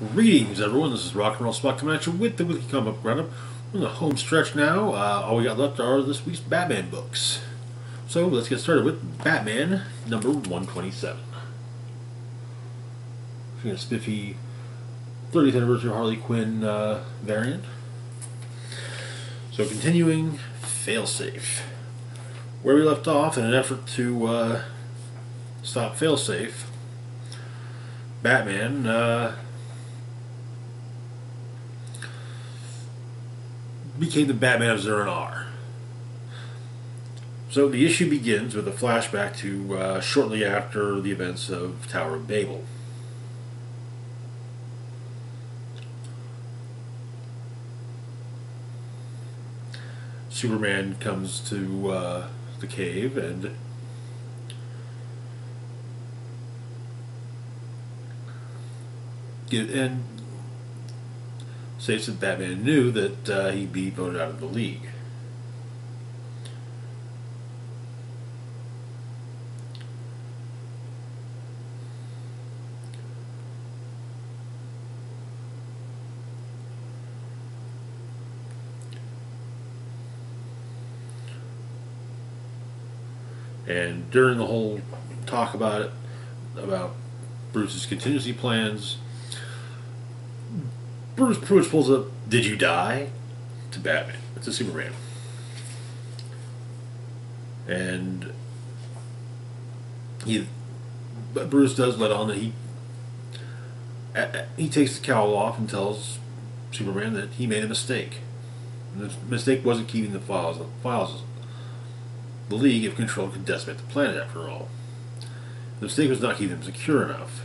Greetings, everyone. This is RockNRollSpock coming at you with the weekly comic book roundup. We're in the home stretch now. All we got left are this week's Batman books. So let's get started with Batman number 127. A spiffy 30th anniversary Harley Quinn variant. So continuing Failsafe, where we left off in an effort to stop Failsafe. Batman became the Batman of Zur-En-Arrh. So the issue begins with a flashback to shortly after the events of Tower of Babel. Superman comes to the cave and says that Batman knew that he'd be voted out of the League. And during the whole talk about it, about Bruce's contingency plans, Bruce Pruitt pulls up, "Did you die?" to Batman. It's a Superman. And but Bruce does let on that he takes the cowl off and tells Superman that he made a mistake. And the mistake wasn't keeping the files. The files, the League, if controlled, could decimate the planet after all. The mistake was not keeping them secure enough.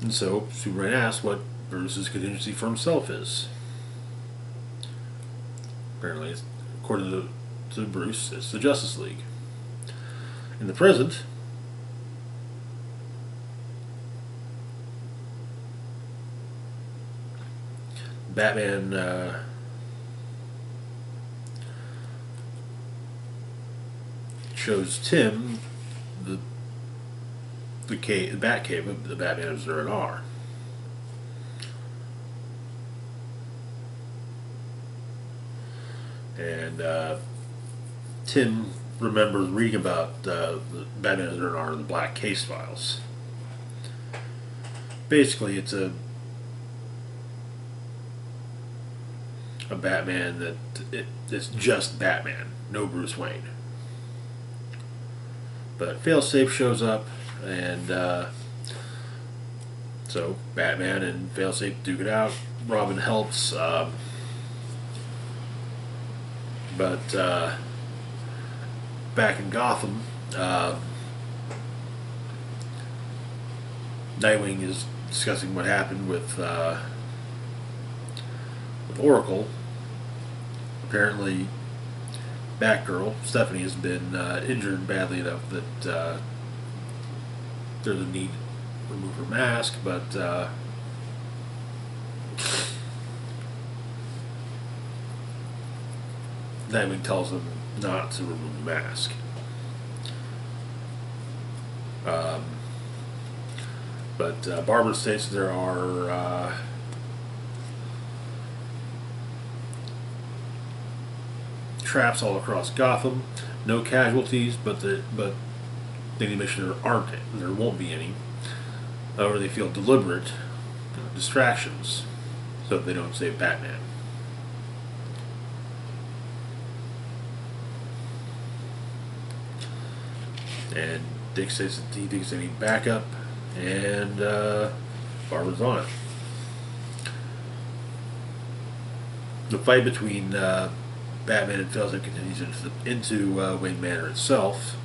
And so Superman asks what Bruce's contingency for himself is. Apparently, according to Bruce, it's the Justice League. In the present, Batman shows Tim the Batcave of the Batman of Zur-En-Arrh. And Tim remembers reading about the Batman of Zur-En-Arrh and the Black Case Files. Basically, it's a Batman that it's just Batman, no Bruce Wayne. But Failsafe shows up, and so Batman and Failsafe duke it out. Robin helps, but back in Gotham, Nightwing is discussing what happened with Oracle. Apparently, Batgirl Stephanie has been injured badly enough that there's a need to remove her mask, but Nightwing tells them not to remove the mask. But Barbara states there are traps all across Gotham, no casualties, but they need to make sure there aren't, there won't be any, or they feel deliberate distractions, so they don't save Batman. And Dick says that he thinks they need backup, and Barbara's on it. The fight between Batman and Failsafe continues into Wayne Manor itself.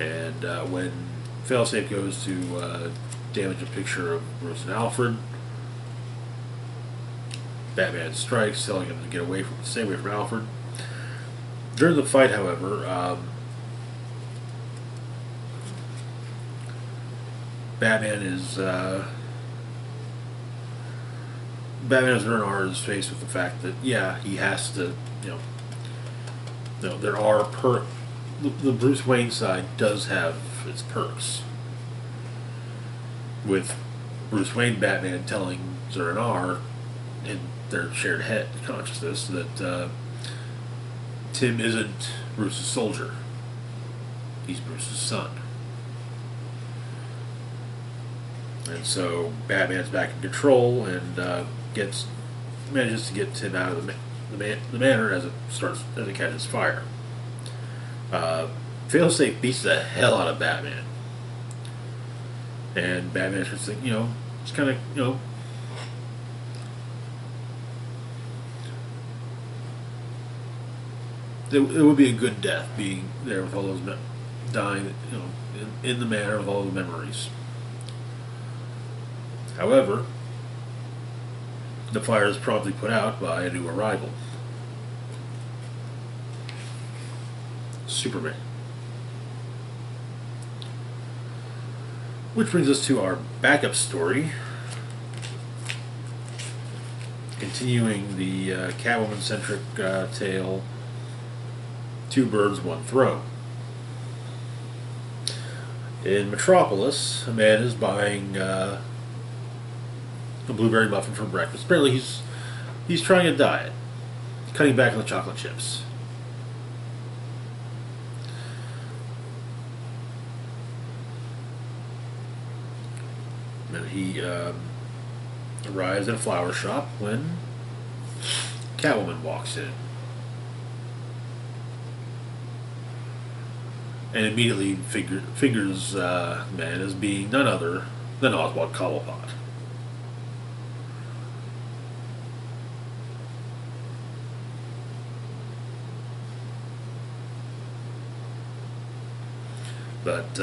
And when Failsafe goes to damage a picture of Bruce and Alfred, Batman strikes, telling him to get away from, stay away from Alfred. During the fight, however, Batman is faced with the fact that, yeah, he has to, though there are perks. The Bruce Wayne side does have its perks. With Bruce Wayne Batman telling Zur-En-Arrh in their shared head consciousness that Tim isn't Bruce's soldier. He's Bruce's son. And so Batman's back in control and manages to get Tim out of the manor as it catches fire. Failsafe beats the hell out of Batman, and Batman starts thinking, it's kind of, it would be a good death being there with all those men dying, in the manor with all the memories. However, the fire is promptly put out by a new arrival, Superman. Which brings us to our backup story, continuing the Catwoman-centric tale, Two Birds, One Throne. In Metropolis, a man is buying a blueberry muffin for breakfast. Apparently he's trying a diet, cutting back on the chocolate chips. And he arrives at a flower shop when Catwoman walks in and immediately figures the man as being none other than Oswald Cobblepot. But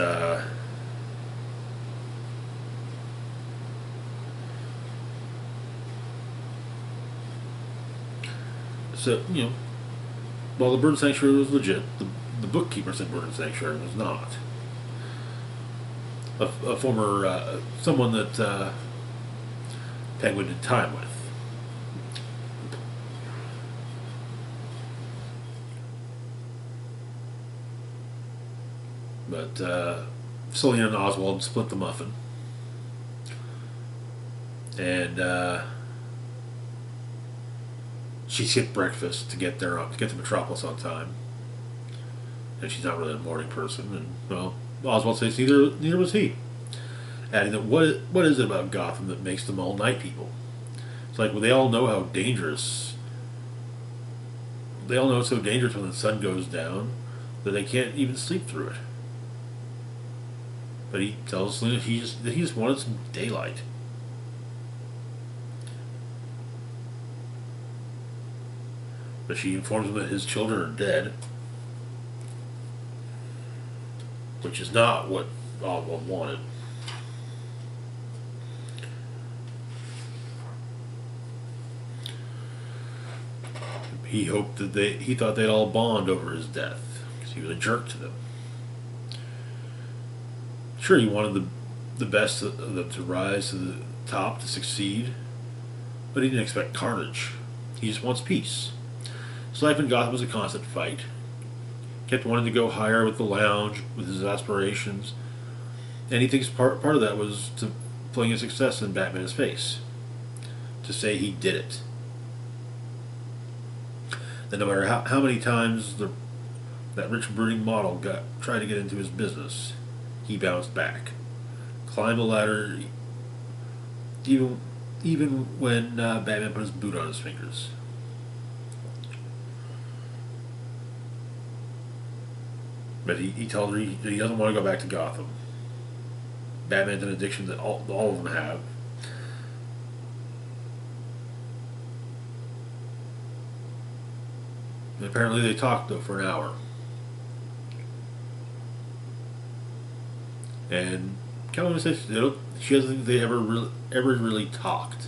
so, while the bird sanctuary was legit, the bookkeeper said bird sanctuary was not. A former, someone that Penguin did time with. But Selena and Oswald split the muffin, and she skipped breakfast to get there to Metropolis on time. And she's not really a morning person, and well, Oswald says neither was he, adding that what is it about Gotham that makes them all night people? It's like, well, they all know how dangerous. They all know it's so dangerous when the sun goes down that they can't even sleep through it. But he tells Selena that he just wanted some daylight. But she informs him that his children are dead, which is not what Oswald wanted. He hoped that he thought they'd all bond over his death. He was a jerk to them. Sure, he wanted the best of them to rise to the top, to succeed, but he didn't expect carnage. He just wants peace. His life in Gotham was a constant fight. Kept wanting to go higher with the lounge, with his aspirations, and he thinks part of that was to playing a success in Batman's face, to say he did it. That no matter how many times that rich brooding model tried to get into his business, he bounced back, climbed the ladder, even when Batman put his boot on his fingers. But he tells her he doesn't want to go back to Gotham. Batman's an addiction that all of them have. And apparently they talked, though, for an hour. And Catwoman says she doesn't think they ever really talked.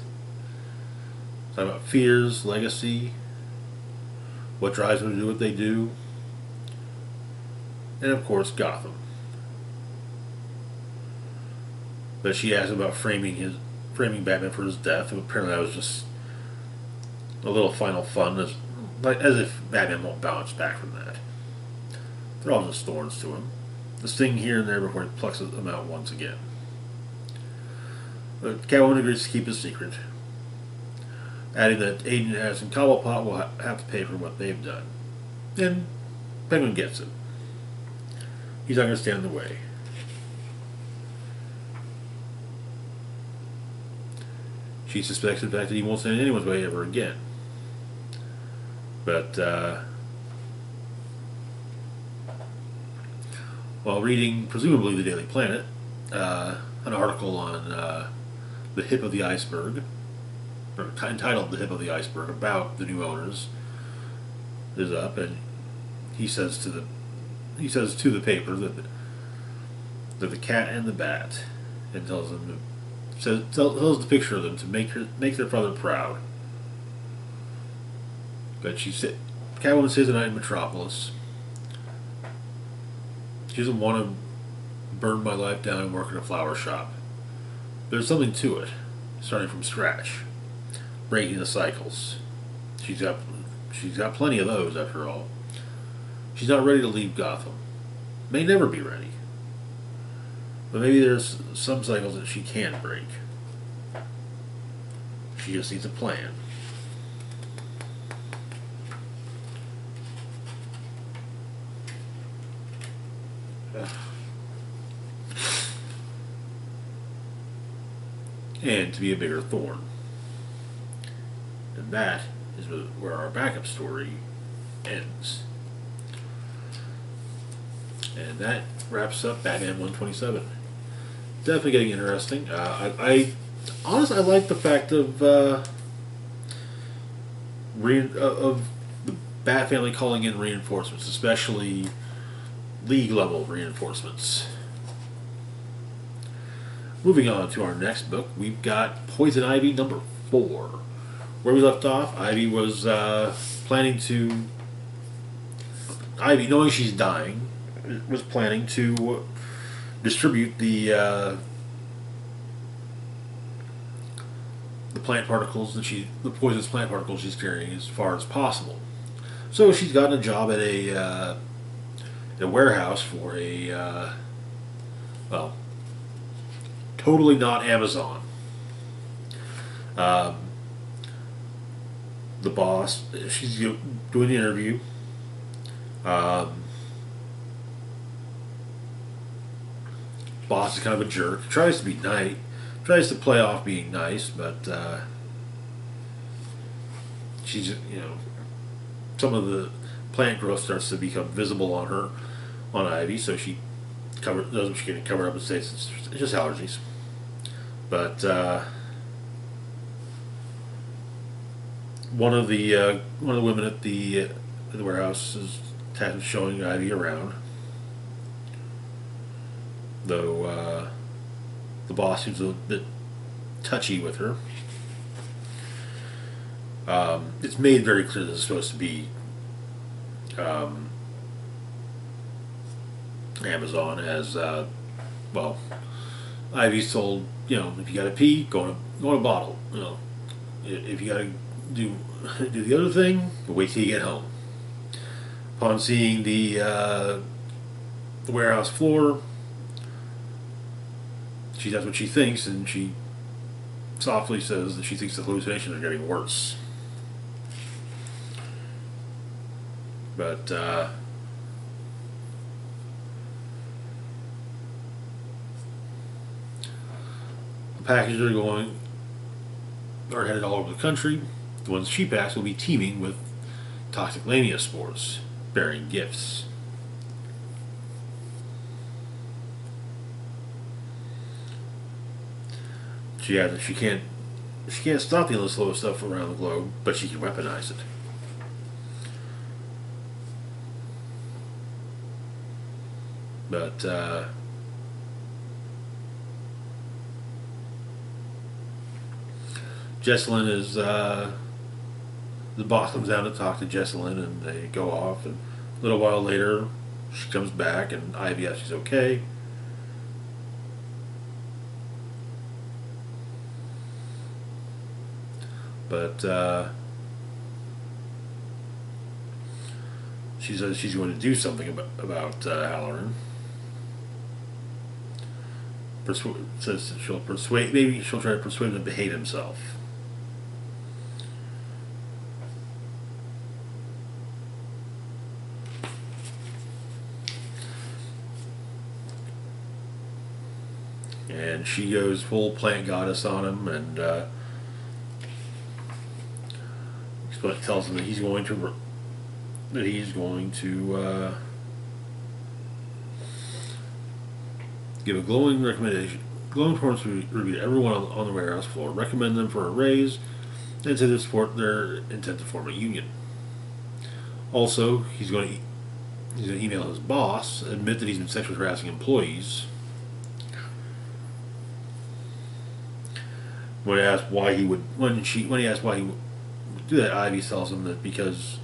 Talking about fears, legacy, what drives them to do what they do, and of course Gotham. But she asked about framing Batman for his death, and apparently that was just a little final fun, as like as if Batman won't bounce back from that. They're all just thorns to him. A sting here and there before he plucks them out once again. But Catwoman agrees to keep his secret, adding that Agent Ash and Cobblepot will have to pay for what they've done. And Penguin gets it. He's not going to stand in the way. She suspects, in fact, that he won't stand in anyone's way ever again. But, while reading, presumably, the Daily Planet, an article on the Hip of the Iceberg, or entitled The Hip of the Iceberg, about the new owners, is up, and he says to the paper that the cat and the bat, and tells them tells the picture of them to make their father proud. But Catwoman stays the night in Metropolis. She doesn't want to burn my life down and work in a flower shop. There's something to it, starting from scratch, breaking the cycles. She's got plenty of those, after all. She's not ready to leave Gotham. May never be ready. But maybe there's some cycles that she can break. She just needs a plan. And to be a bigger thorn. And that is where our backup story ends. And that wraps up Batman 127. Definitely getting interesting. I honestly, I like the fact of the Bat family calling in reinforcements, especially league level reinforcements. Moving on to our next book, we've got Poison Ivy #4. Where we left off, Ivy was planning to... Ivy, knowing she's dying, was planning to distribute the plant particles that the poisonous plant particles she's carrying as far as possible. So she's gotten a job at a warehouse for a well, totally not Amazon. The boss, she's doing the interview. Boss is kind of a jerk. Tries to be nice. Tries to play off being nice, but she's, you know, some of the plant growth starts to become visible on her, on Ivy. So she does what she can to cover up and say it's just allergies. But one of the women at the warehouse is tasked with showing Ivy around. Though the boss seems a bit touchy with her. It's made very clear that it's supposed to be Amazon, as well. Ivy's told, you know, if you gotta pee, go in a bottle. You know, if you gotta do the other thing, but wait till you get home. Upon seeing the warehouse floor, she does what she thinks, and she softly says that she thinks the hallucinations are getting worse. But the packages are headed all over the country. The ones she packs will be teeming with toxic lamia spores, bearing gifts. She can't stop the endless flow of stuff around the globe, but she can weaponize it. But Jessalyn is the boss comes down to talk to Jessalyn, and they go off, and a little while later she comes back and Ivy asks she's okay. But She says she's going to do something about Halloran. Says she'll persuade. Maybe she'll try to persuade him to behave himself. And she goes full plant goddess on him, and tells him that he's going to give a glowing recommendation, glowing performance review to everyone on the warehouse floor, recommend them for a raise, and to support their intent to form a union. Also, he's going to email his boss, admit that he's been sexually harassing employees. When asked why he would, when he asked why he would do that, Ivy tells him that because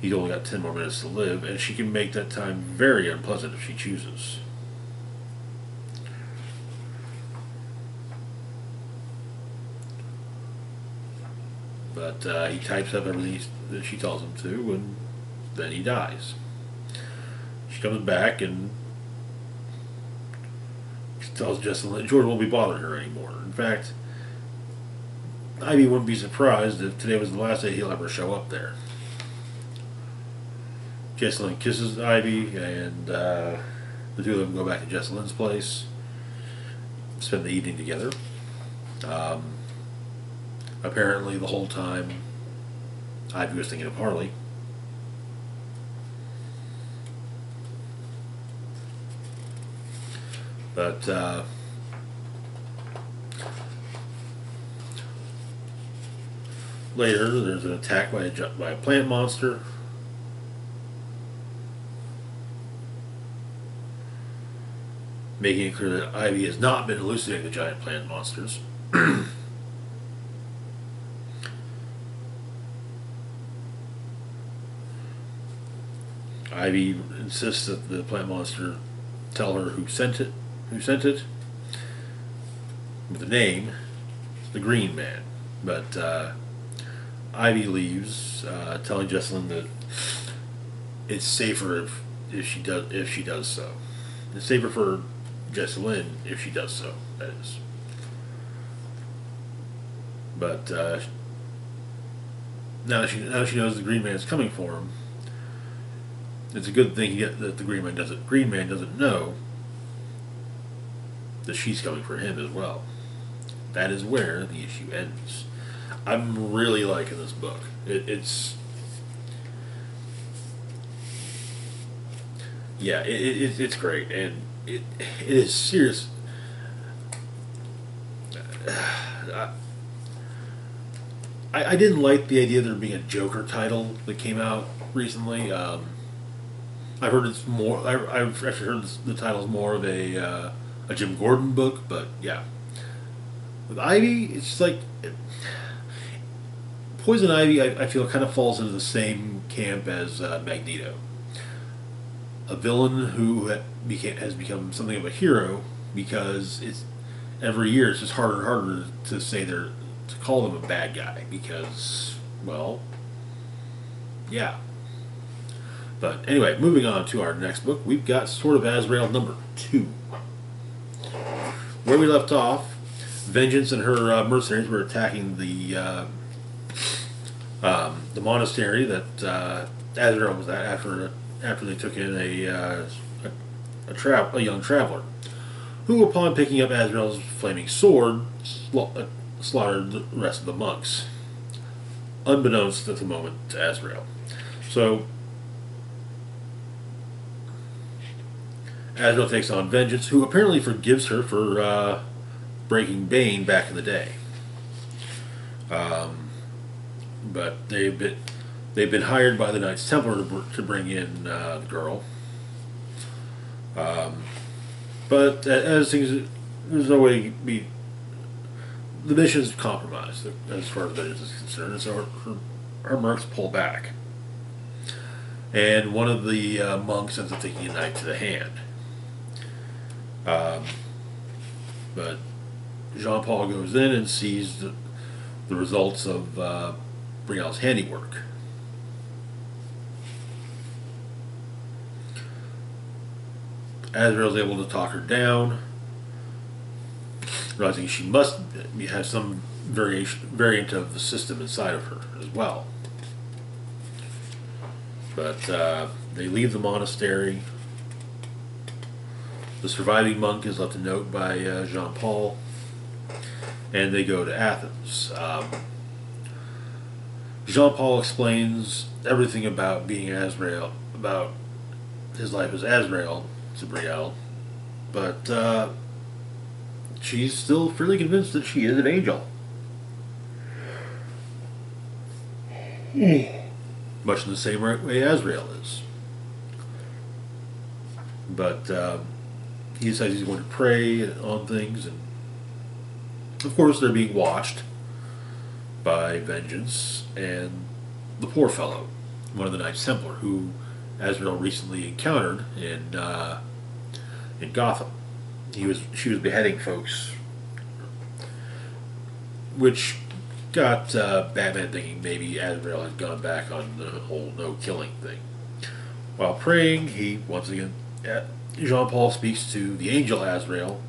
he's only got 10 more minutes to live, and she can make that time very unpleasant if she chooses. But he types up everything that she tells him to, and then he dies. She comes back and tells Justin that Jordan won't be bothering her anymore. In fact, Ivy wouldn't be surprised if today was the last day he'll ever show up there. Jessalyn kisses Ivy, and the two of them go back to Jessalyn's place, spend the evening together. Apparently, the whole time, Ivy was thinking of Harley. But later, there's an attack by a plant monster. Making it clear that Ivy has not been hallucinating the giant plant monsters. Ivy insists that the plant monster tell her who sent it, with the name, the Green Man. But Ivy leaves, telling Jessalyn that it's safer if she does so. It's safer for Jessalyn if she does so, that is. But now she knows the Green Man is coming for him. It's a good thing that the Green Man doesn't know that she's coming for him as well. That is where the issue ends. I'm really liking this book. It's great, and it is serious. I didn't like the idea of there being a Joker title that came out recently. I've heard it's more. I've actually heard the title's more of a Jim Gordon book, but yeah. With Ivy, it's just like Poison Ivy. I feel kind of falls into the same camp as Magneto. A villain who has become something of a hero because it's every year it's just harder and harder to say to call them a bad guy because, well, yeah. But anyway, moving on to our next book, we've got Sword of Azrael #2. Where we left off, Vengeance and her mercenaries were attacking the monastery that Azrael was at after they took in a young traveler, who, upon picking up Azrael's flaming sword, slaughtered the rest of the monks, unbeknownst at the moment to Azrael. So, Azrael takes on Vengeance, who apparently forgives her for breaking Bane back in the day. But they've been hired by the Knights Templar to bring in the girl. But as things, there's no way to be. The mission's compromised as far as Vengeance is concerned, and so her mercs pull back. And one of the monks ends up taking a knife to the hand. But Jean-Paul goes in and sees the results of Brielle's handiwork. Azrael's able to talk her down, realizing she must have some variant of the system inside of her as well. But they leave the monastery. The surviving monk is left a note by Jean-Paul, and they go to Athens. Jean-Paul explains everything about being Azrael, about his life as Azrael to Brielle, but she's still freely convinced that she is an angel. Much in the same way Azrael is. But he decides he's going to pray on things, and of course they're being watched by Vengeance and the poor fellow, one of the Knights Templar, who Azrael recently encountered in Gotham. She was beheading folks, which got Batman thinking maybe Azrael had gone back on the whole no-killing thing. While praying, he once again, Jean-Paul speaks to the angel Azrael,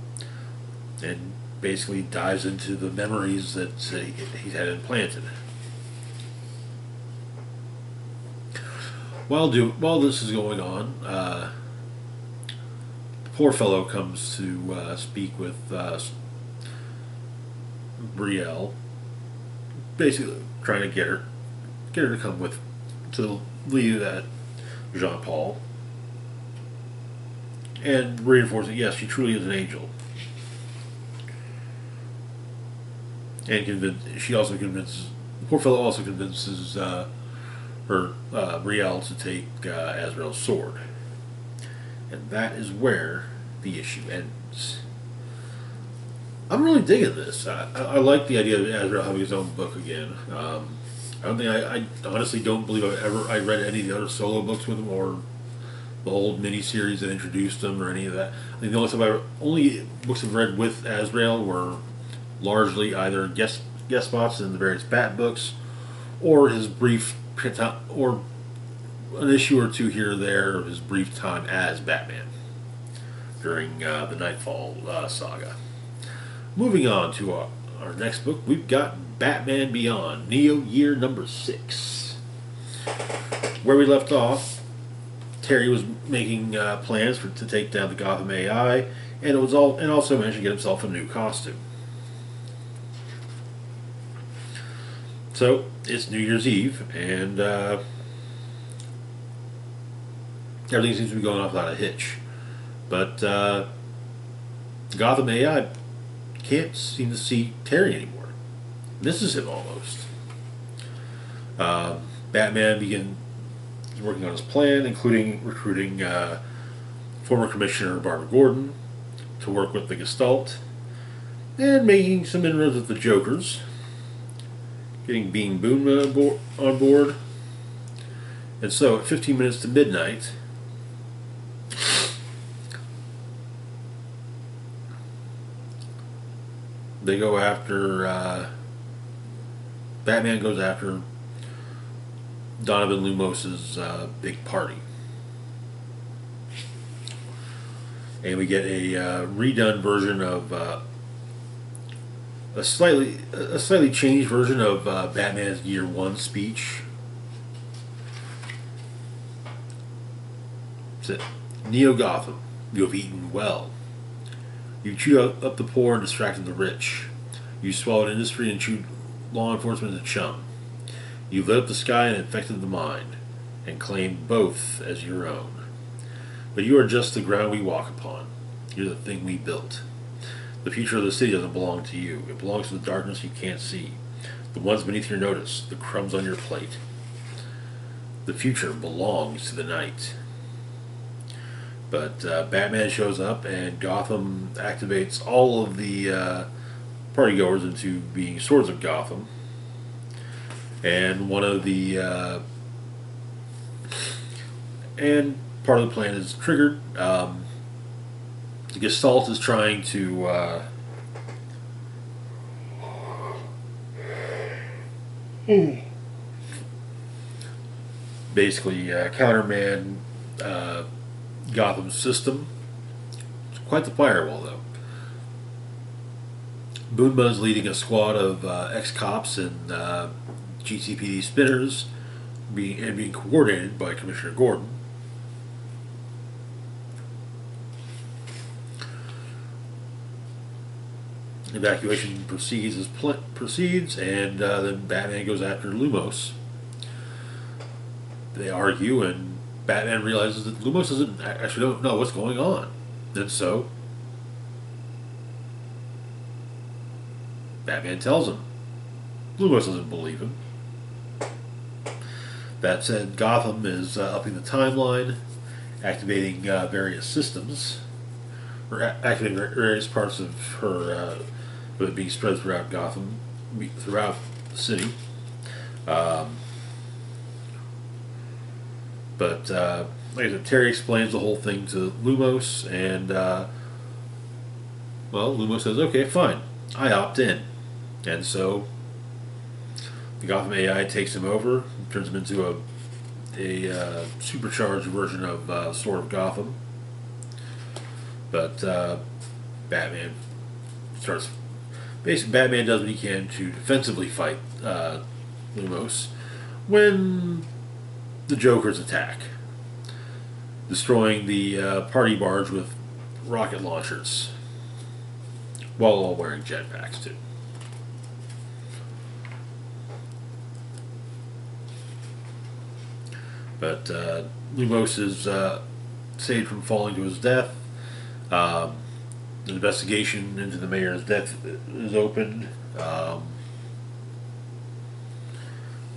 and basically dives into the memories that he had implanted. While this is going on, the poor fellow comes to speak with Brielle, basically trying to get her to come with to leave at Jean-Paul, and reinforcing yes, she truly is an angel. And the poor fellow also convinces Brielle to take Azrael's sword. And that is where the issue ends. I'm really digging this. I like the idea of Azrael having his own book again. I honestly don't believe I read any of the other solo books with him, or the old miniseries that introduced him, or any of that. I think the only books I've read with Azrael were largely either guest spots in the various Bat books, or his brief or an issue or two here or there of his brief time as Batman during the Nightfall saga. Moving on to our next book, we've got Batman Beyond, Neo-Year number 6. Where we left off, Terry was making plans to take down the Gotham AI, and also managed to get himself a new costume. So, it's New Year's Eve, and everything seems to be going off without a hitch. But Gotham AI can't seem to see Terry anymore. Misses him almost. Batman begins working on his plan, including recruiting former Commissioner Barbara Gordon to work with the Gestalt, and making some inroads with the Jokers. Getting Bean Boon on board. And so at 15 minutes to midnight, they go after Batman goes after Donovan Lumos's big party, and we get a redone version of a slightly changed version of Batman's Year One speech. It said, "Neo Gotham, you have eaten well. You chewed up the poor and distracted the rich. You swallowed industry and chewed law enforcement as a chum. You lit up the sky and infected the mind, and claimed both as your own. But you are just the ground we walk upon. You're the thing we built. The future of the city doesn't belong to you. It belongs to the darkness you can't see, the ones beneath your notice, the crumbs on your plate. The future belongs to the night." But Batman shows up, and Gotham activates all of the partygoers into being Swords of Gotham. And part of the plan is triggered. The Gestalt is trying to basically countermand Gotham's system Quite the firewall, though. Boonba's leading a squad of ex-cops and GCPD spinners being coordinated by Commissioner Gordon. Evacuation proceeds as proceeds, and then Batman goes after Lumos. They argue, and Batman realizes that Lumos doesn't actually don't know what's going on, and so Batman tells him. Lumos doesn't believe him. That said, Gotham is upping the timeline, activating various systems, or activating various parts of her. It being spread throughout Gotham, throughout the city. But like I said, Terry explains the whole thing to Lumos, and well, Lumos says, "Okay, fine, I opt in," and so the Gotham AI takes him over, turns him into a supercharged version of Sword of Gotham. But Batman starts. Basically, Batman does what he can to defensively fight Lumos when the Jokers attack, destroying the party barge with rocket launchers, while all wearing jetpacks, too. But Lumos is saved from falling to his death. The investigation into the mayor's death is opened.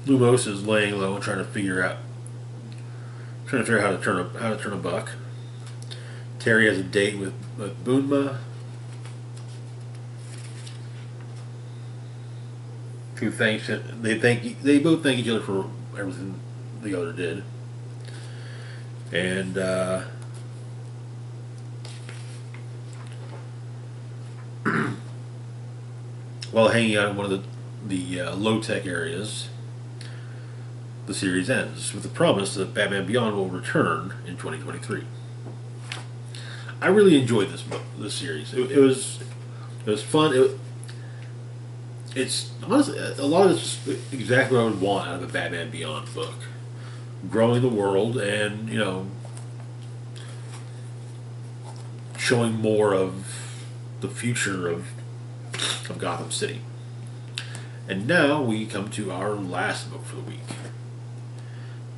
Lumos is laying low and trying to figure out how to turn a buck. Terry has a date with Boonma. They both thank each other for everything the other did. And while hanging out in one of the low-tech areas, the series ends with the promise that Batman Beyond will return in 2023. I really enjoyed this series. It was fun. It's honestly a lot of it's exactly what I would want out of a Batman Beyond book, growing the world and showing more of the future of Gotham City. And now we come to our last book for the week,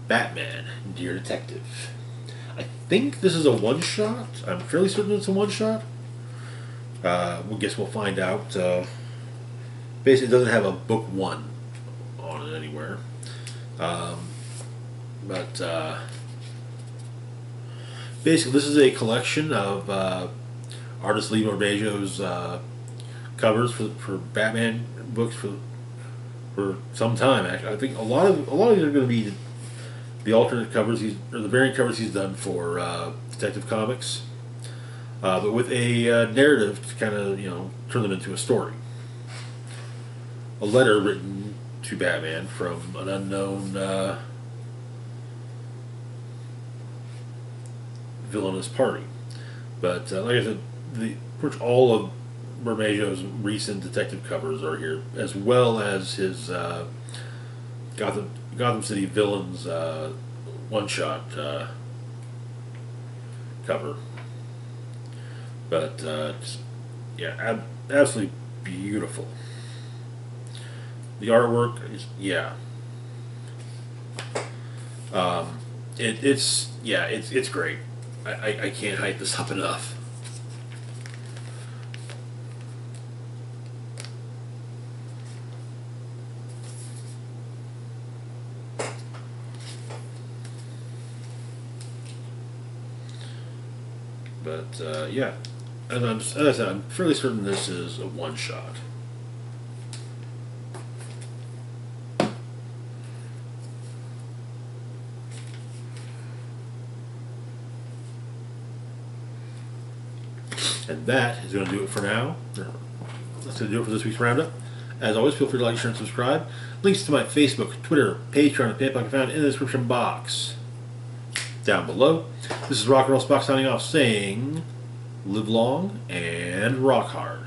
Batman, Dear Detective. I think this is a one-shot. I'm fairly certain it's a one-shot. We'll guess we'll find out. Basically, it doesn't have a book one on it anywhere. But basically, this is a collection of artist Lee Morbejo's covers for Batman books for some time. Actually, I think a lot of these are going to be the alternate covers or the variant covers he's done for Detective Comics, but with a narrative to kind of turn them into a story. A letter written to Batman from an unknown villainous party, but like I said, pretty much all of Bermejo's recent detective covers are here, as well as his Gotham City Villains one-shot cover. But yeah, absolutely beautiful. The artwork is it's great. I can't hype this up enough. But yeah, as I said, I'm fairly certain this is a one-shot. And that is going to do it for now. That's going to do it for this week's roundup. As always, feel free to like, share, and subscribe. Links to my Facebook, Twitter, Patreon, and PayPal can be found in the description box down below. This is RockNRollSpock signing off, saying live long, and rock hard.